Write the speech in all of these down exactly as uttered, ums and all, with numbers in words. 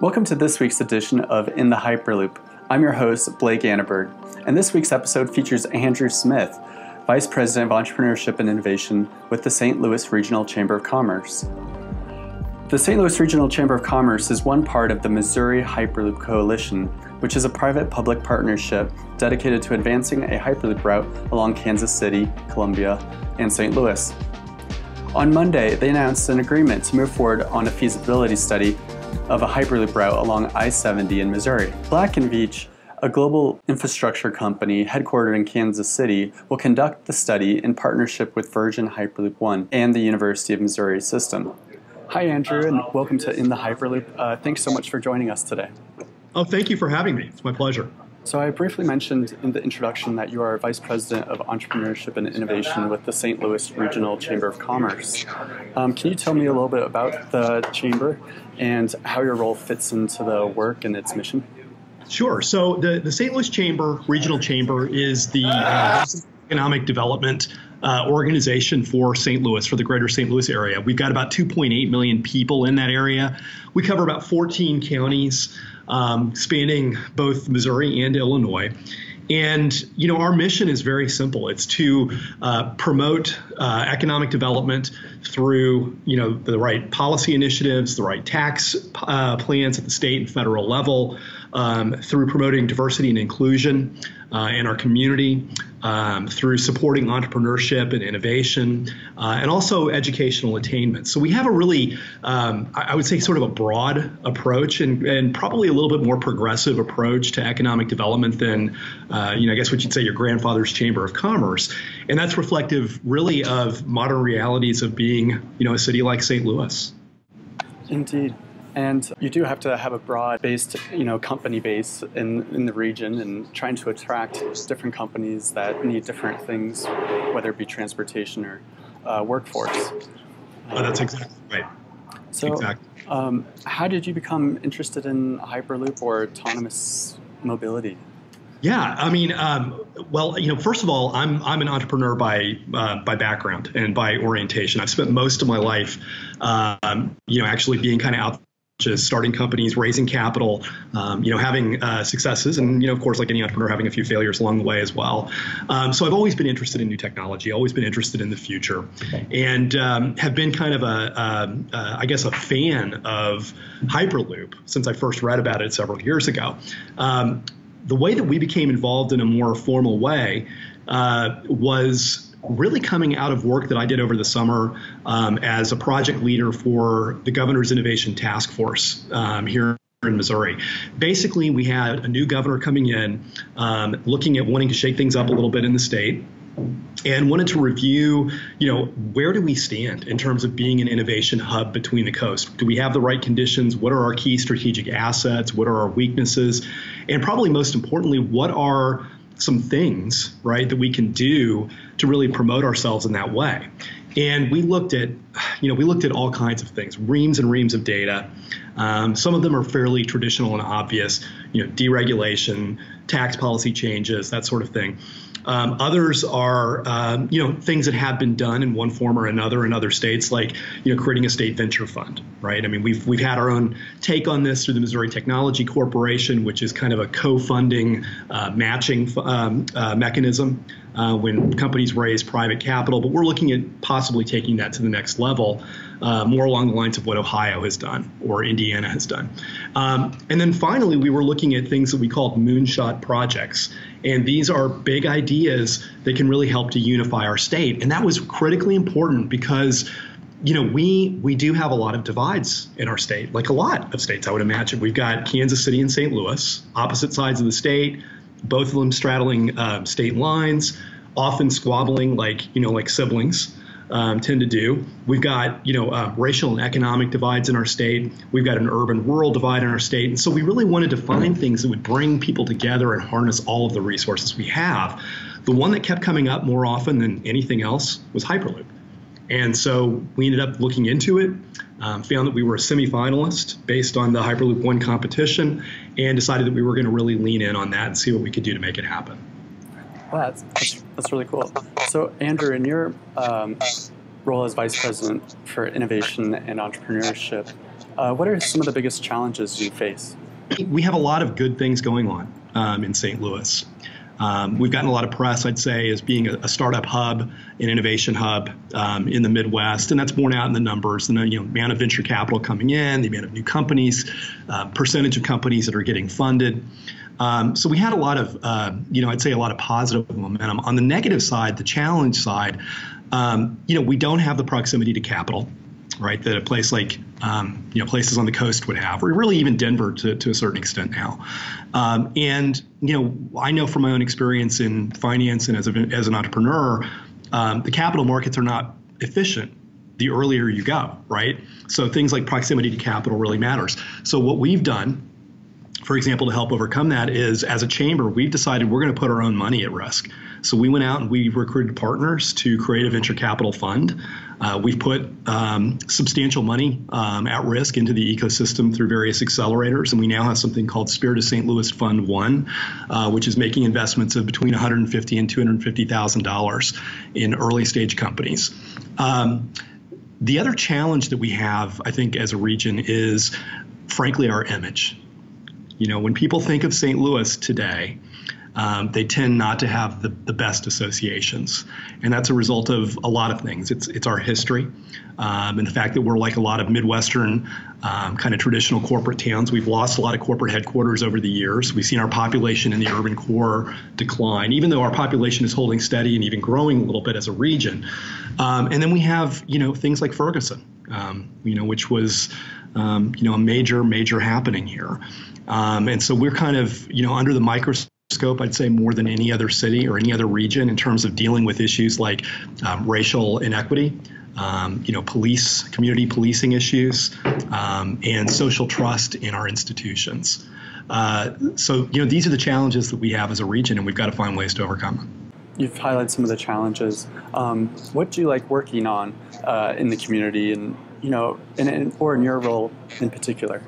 Welcome to this week's edition of In the Hyperloop. I'm your host, Blake Annaberg, and this week's episode features Andrew Smith, Vice President of Entrepreneurship and Innovation with the Saint Louis Regional Chamber of Commerce. The Saint Louis Regional Chamber of Commerce is one part of the Missouri Hyperloop Coalition, which is a private-public partnership dedicated to advancing a Hyperloop route along Kansas City, Columbia, and Saint Louis. On Monday, they announced an agreement to move forward on a feasibility study of a Hyperloop route along I seventy in Missouri. Black and Veatch, a global infrastructure company headquartered in Kansas City, will conduct the study in partnership with Virgin Hyperloop One and the University of Missouri System. Hi, Andrew, and welcome to In the Hyperloop. Uh, thanks so much for joining us today. Oh, thank you for having me. It's my pleasure. So I briefly mentioned in the introduction that you are Vice President of Entrepreneurship and Innovation with the Saint Louis Regional Chamber of Commerce. Um, can you tell me a little bit about the chamber and how your role fits into the work and its mission? Sure. So the, the Saint Louis Chamber, Regional Chamber, is the uh, economic development uh, organization for Saint Louis, for the greater Saint Louis area. We've got about two point eight million people in that area. We cover about fourteen counties, um, spanning both Missouri and Illinois. And, you know, our mission is very simple. It's to uh, promote uh, economic development through, you know, the right policy initiatives, the right tax uh, plans at the state and federal level, um, through promoting diversity and inclusion uh, in our community, um, through supporting entrepreneurship and innovation, uh, and also educational attainment. So we have a really, um, I would say, sort of a broad approach and, and probably a little bit more progressive approach to economic development than uh, Uh, you know, I guess what you'd say your grandfather's Chamber of Commerce. And that's reflective really of modern realities of being, you know, a city like Saint Louis. Indeed. And you do have to have a broad-based, you know, company base in, in the region, and trying to attract different companies that need different things, whether it be transportation or uh, workforce. Oh, that's exactly right. So exactly. Um, how did you become interested in Hyperloop or autonomous mobility? Yeah, I mean, um, well, you know, first of all, I'm I'm an entrepreneur by uh, by background and by orientation. I've spent most of my life, um, you know, actually being kind of out, just starting companies, raising capital, um, you know, having uh, successes, and you know, of course, like any entrepreneur, having a few failures along the way as well. Um, so I've always been interested in new technology, always been interested in the future, okay. and um, have been kind of a, a, a, I guess, a fan of Hyperloop since I first read about it several years ago. Um, The way that we became involved in a more formal way uh, was really coming out of work that I did over the summer um, as a project leader for the Governor's Innovation Task Force um, here in Missouri. Basically, we had a new governor coming in, um, looking at wanting to shake things up a little bit in the state, and wanted to review, you know, where do we stand in terms of being an innovation hub between the coasts? Do we have the right conditions? What are our key strategic assets? What are our weaknesses? And probably most importantly, what are some things, right, that we can do to really promote ourselves in that way? And we looked at, you know, we looked at all kinds of things, reams and reams of data. Um, some of them are fairly traditional and obvious, you know, deregulation, tax policy changes, that sort of thing. Um, others are, um, you know, things that have been done in one form or another in other states, like, you know, creating a state venture fund, right? I mean, we've we've had our own take on this through the Missouri Technology Corporation, which is kind of a co-funding uh, matching um, uh, mechanism uh, when companies raise private capital. But we're looking at possibly taking that to the next level, uh, more along the lines of what Ohio has done or Indiana has done. Um, and then finally, we were looking at things that we called moonshot projects. And these are big ideas that can really help to unify our state. And that was critically important because, you know, we we do have a lot of divides in our state, like a lot of states, I would imagine. We've got Kansas City and Saint Louis, opposite sides of the state, both of them straddling uh, state lines, often squabbling like, you know, like siblings um, tend to do. We've got, you know, uh, racial and economic divides in our state. We've got an urban-rural divide in our state. And so we really wanted to find things that would bring people together and harness all of the resources we have. The one that kept coming up more often than anything else was Hyperloop. And so we ended up looking into it, um, found that we were a semifinalist based on the Hyperloop One competition, and decided that we were going to really lean in on that and see what we could do to make it happen. Wow, that's, that's really cool. So, Andrew, in your um, role as Vice President for Innovation and Entrepreneurship, uh, what are some of the biggest challenges you face? We have a lot of good things going on um, in Saint Louis. Um, we've gotten a lot of press, I'd say, as being a, a startup hub, an innovation hub um, in the Midwest, and that's borne out in the numbers. And the you know, amount of venture capital coming in, the amount of new companies, uh, percentage of companies that are getting funded. Um, so we had a lot of, uh, you know, I'd say a lot of positive momentum. On the negative side, the challenge side, um, you know, we don't have the proximity to capital, right, that a place like, um, you know, places on the coast would have, or really even Denver to, to a certain extent now. Um, and, you know, I know from my own experience in finance and as, a, as an entrepreneur, um, the capital markets are not efficient the earlier you go, right? So things like proximity to capital really matters. So what we've done, for example, to help overcome that is, as a chamber, we've decided we're going to put our own money at risk. So we went out and we recruited partners to create a venture capital fund. Uh, we've put um, substantial money um, at risk into the ecosystem through various accelerators, and we now have something called Spirit of Saint Louis Fund One, uh, which is making investments of between one hundred fifty thousand dollars and two hundred fifty thousand dollars in early stage companies. Um, the other challenge that we have, I think, as a region is, frankly, our image. You know, when people think of Saint Louis today, um, they tend not to have the, the best associations. And that's a result of a lot of things. It's, it's our history um, and the fact that we're like a lot of Midwestern um, kind of traditional corporate towns. We've lost a lot of corporate headquarters over the years. We've seen our population in the urban core decline, even though our population is holding steady and even growing a little bit as a region. Um, and then we have, you know, things like Ferguson, um, you know, which was, um, you know, a major, major happening here. Um, and so we're kind of, you know, under the microscope, I'd say, more than any other city or any other region in terms of dealing with issues like um, racial inequity, um, you know, police, community policing issues, um, and social trust in our institutions. Uh, so, you know, these are the challenges that we have as a region, and we've got to find ways to overcome them. You've highlighted some of the challenges. Um, what do you like working on uh, in the community and, you know, in, in, or in your role in particular?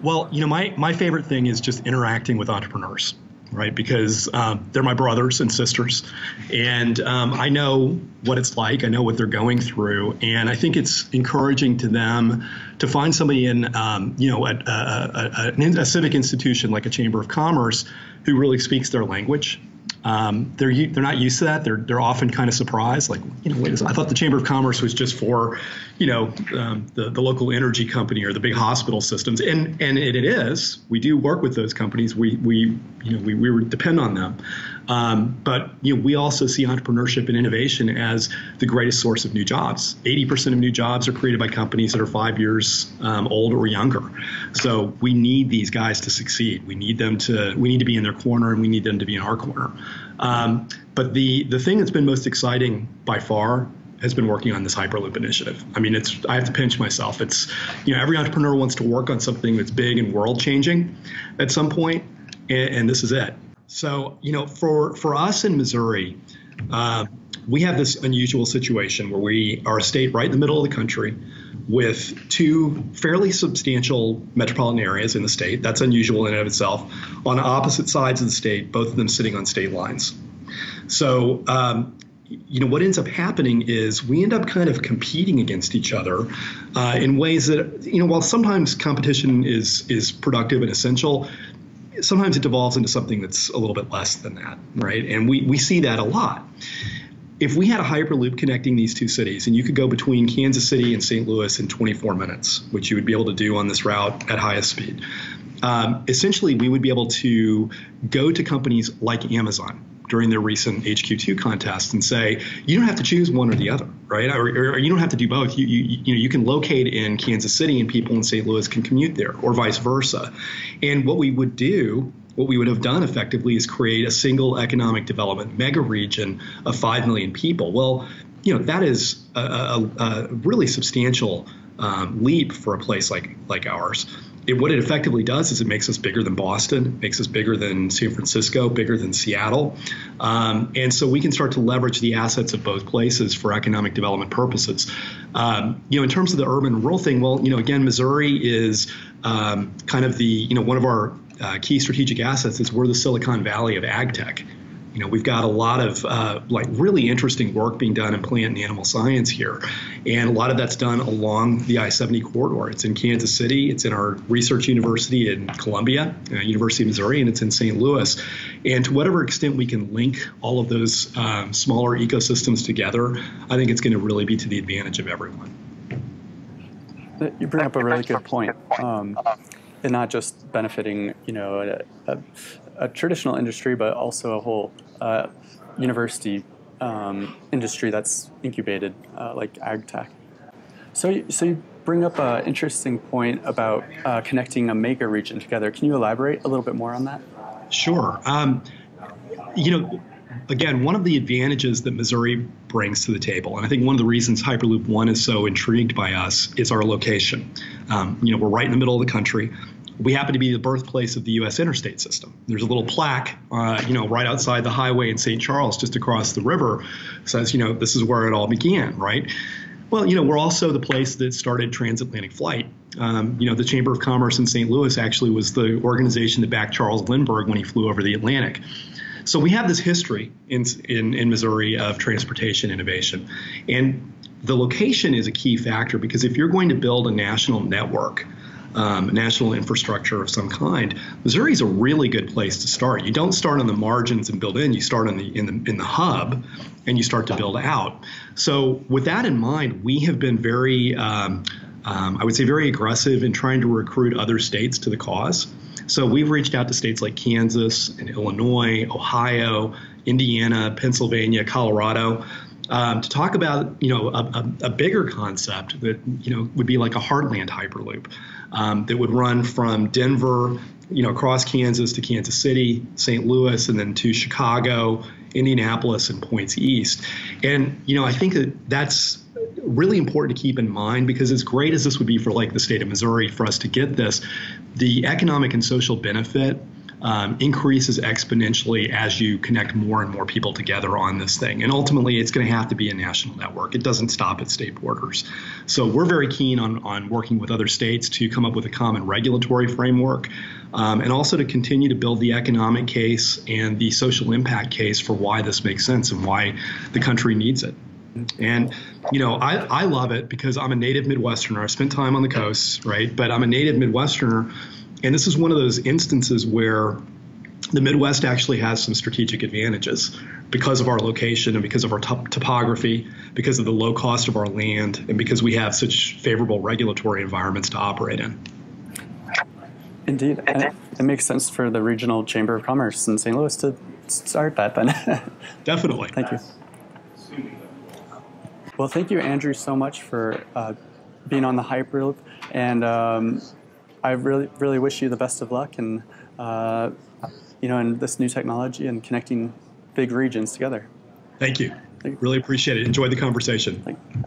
Well, you know, my, my favorite thing is just interacting with entrepreneurs, right? Because um, they're my brothers and sisters, and um, I know what it's like. I know what they're going through, and I think it's encouraging to them to find somebody in, um, you know, a, a, a, a civic institution like a Chamber of Commerce who really speaks their language. Um, they're they're not used to that. They're they're often kind of surprised, like, you know, wait a second. I thought the Chamber of Commerce was just for, you know, um, the the local energy company or the big hospital systems, and and it, it is. We do work with those companies. We we you know we we depend on them, um, but you know we also see entrepreneurship and innovation as the greatest source of new jobs. eighty percent of new jobs are created by companies that are five years um, old or younger. So we need these guys to succeed. We need them to we need to be in their corner, and we need them to be in our corner. Um, but the, the thing that's been most exciting by far has been working on this Hyperloop initiative. I mean, it's, I have to pinch myself. It's, you know, every entrepreneur wants to work on something that's big and world changing at some point, and, and this is it. So, you know, for, for us in Missouri, uh, we have this unusual situation where we are a state right in the middle of the country with two fairly substantial metropolitan areas in the state. That's unusual in and of itself. On opposite sides of the state, both of them sitting on state lines. So, um, you know, what ends up happening is we end up kind of competing against each other uh, in ways that, you know, while sometimes competition is, is productive and essential, sometimes it devolves into something that's a little bit less than that, right? And we, we see that a lot. If we had a Hyperloop connecting these two cities, and you could go between Kansas City and Saint Louis in twenty-four minutes, which you would be able to do on this route at highest speed, um, essentially we would be able to go to companies like Amazon during their recent H Q two contest and say, you don't have to choose one or the other, right? Or, or, or you don't have to do both. You, you, you know, you can locate in Kansas City and people in Saint Louis can commute there, or vice versa. And what we would do What we would have done effectively is create a single economic development mega region of five million people. Well, you know, that is a, a, a really substantial um, leap for a place like like ours. It, what it effectively does is it makes us bigger than Boston, makes us bigger than San Francisco, bigger than Seattle. Um, and so we can start to leverage the assets of both places for economic development purposes. Um, you know, in terms of the urban and rural thing, well, you know, again, Missouri is um, kind of the, you know, one of our Uh, key strategic assets is we're the Silicon Valley of ag tech. You know, we've got a lot of uh, like really interesting work being done in plant and animal science here. And a lot of that's done along the I seventy corridor. It's in Kansas City. It's in our research university in Columbia, uh, University of Missouri, and it's in Saint Louis. And to whatever extent we can link all of those um, smaller ecosystems together, I think it's going to really be to the advantage of everyone. You bring up a really good point. Um, and not just benefiting, you know, a, a, a traditional industry, but also a whole uh, university um, industry that's incubated, uh, like ag tech. So, so you bring up an interesting point about uh, connecting a maker region together. Can you elaborate a little bit more on that? Sure. Um, you know, again, one of the advantages that Missouri brings to the table, and I think one of the reasons Hyperloop One is so intrigued by us, is our location. Um, you know, we're right in the middle of the country. We happen to be the birthplace of the U S interstate system. There's a little plaque, uh, you know, right outside the highway in Saint Charles, just across the river, says, you know, this is where it all began, right? Well, you know, we're also the place that started transatlantic flight. Um, you know, the Chamber of Commerce in Saint Louis actually was the organization that backed Charles Lindbergh when he flew over the Atlantic. So we have this history in, in, in Missouri of transportation innovation. And the location is a key factor, because if you're going to build a national network, um, national infrastructure of some kind, Missouri is a really good place to start. You don't start on the margins and build in, you start in the, in the, in the hub, and you start to build out. So with that in mind, we have been very, um, um, I would say very aggressive in trying to recruit other states to the cause. So we've reached out to states like Kansas and Illinois, Ohio, Indiana, Pennsylvania, Colorado, um, to talk about, you know, a, a, a bigger concept that, you know, would be like a Heartland Hyperloop um, that would run from Denver, you know, across Kansas to Kansas City, Saint Louis, and then to Chicago, Indianapolis, and points east. And, you know, I think that that's really important to keep in mind, because as great as this would be for like the state of Missouri for us to get this, the economic and social benefit um, increases exponentially as you connect more and more people together on this thing. And ultimately, it's going to have to be a national network. It doesn't stop at state borders. So we're very keen on, on working with other states to come up with a common regulatory framework, um, and also to continue to build the economic case and the social impact case for why this makes sense and why the country needs it. And, you know, I, I love it because I'm a native Midwesterner. I spent time on the coast, right? But I'm a native Midwesterner. And this is one of those instances where the Midwest actually has some strategic advantages because of our location and because of our top topography, because of the low cost of our land, and because we have such favorable regulatory environments to operate in. Indeed. And it, it makes sense for the Regional Chamber of Commerce in Saint Louis to start that then. Definitely. Thank you. Well, thank you, Andrew, so much for uh, being on the Hyperloop, and um, I really, really wish you the best of luck, and uh, you know, in this new technology and connecting big regions together. Thank you. Thank you. Really appreciate it. Enjoy the conversation. Thank you.